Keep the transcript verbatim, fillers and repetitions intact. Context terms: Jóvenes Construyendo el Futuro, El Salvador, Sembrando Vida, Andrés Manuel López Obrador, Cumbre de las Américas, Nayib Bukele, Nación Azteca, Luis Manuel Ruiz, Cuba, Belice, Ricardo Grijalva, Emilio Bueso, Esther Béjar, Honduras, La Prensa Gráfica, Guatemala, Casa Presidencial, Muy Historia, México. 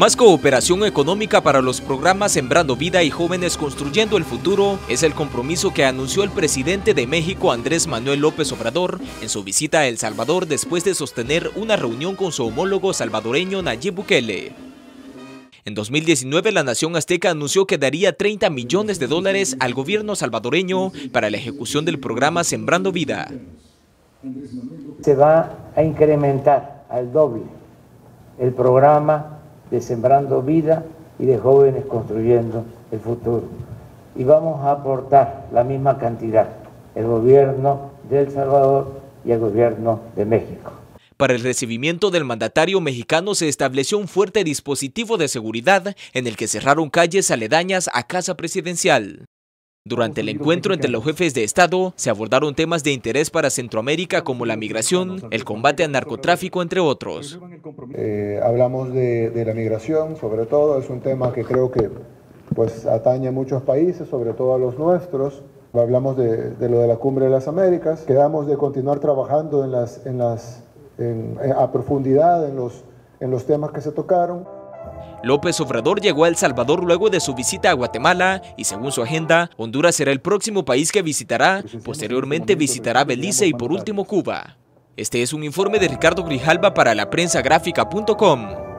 Más cooperación económica para los programas Sembrando Vida y Jóvenes Construyendo el Futuro es el compromiso que anunció el presidente de México, Andrés Manuel López Obrador, en su visita a El Salvador después de sostener una reunión con su homólogo salvadoreño Nayib Bukele. En dos mil diecinueve, la Nación Azteca anunció que daría treinta millones de dólares al gobierno salvadoreño para la ejecución del programa Sembrando Vida. Se va a incrementar al doble el programa de Sembrando Vida y de Jóvenes Construyendo el Futuro. Y vamos a aportar la misma cantidad, el gobierno de El Salvador y el gobierno de México. Para el recibimiento del mandatario mexicano se estableció un fuerte dispositivo de seguridad en el que cerraron calles aledañas a Casa Presidencial. Durante el encuentro entre los jefes de Estado, se abordaron temas de interés para Centroamérica como la migración, el combate al narcotráfico, entre otros. Eh, hablamos de, de la migración, sobre todo, es un tema que creo que pues, atañe a muchos países, sobre todo a los nuestros. Hablamos de, de lo de la Cumbre de las Américas, quedamos de continuar trabajando en las, en las, en, en, a profundidad en los, en los temas que se tocaron. López Obrador llegó a El Salvador luego de su visita a Guatemala y según su agenda, Honduras será el próximo país que visitará, posteriormente visitará Belice y por último Cuba. Este es un informe de Ricardo Grijalva para la prensa gráfica punto com.